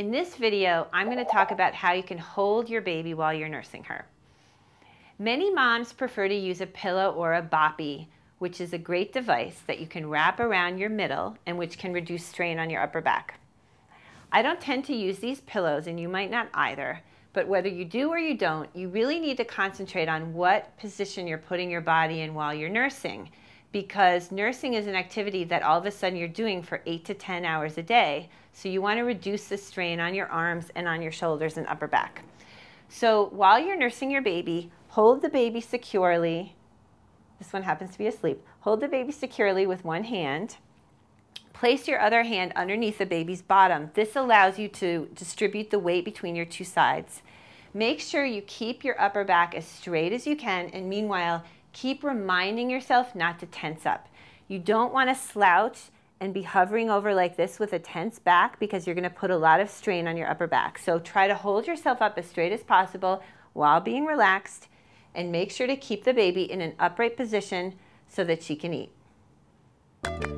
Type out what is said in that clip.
In this video, I'm going to talk about how you can hold your baby while you're nursing her. Many moms prefer to use a pillow or a boppy, which is a great device that you can wrap around your middle and which can reduce strain on your upper back. I don't tend to use these pillows, and you might not either, but whether you do or you don't, you really need to concentrate on what position you're putting your body in while you're nursing, because nursing is an activity that all of a sudden you're doing for 8 to 10 hours a day, so you want to reduce the strain on your arms and on your shoulders and upper back. So while you're nursing your baby, hold the baby securely. This one happens to be asleep. Hold the baby securely with one hand. Place your other hand underneath the baby's bottom. This allows you to distribute the weight between your two sides. Make sure you keep your upper back as straight as you can, and meanwhile, keep reminding yourself not to tense up. You don't want to slouch and be hovering over like this with a tense back, because you're going to put a lot of strain on your upper back. So try to hold yourself up as straight as possible while being relaxed, and make sure to keep the baby in an upright position so that she can eat.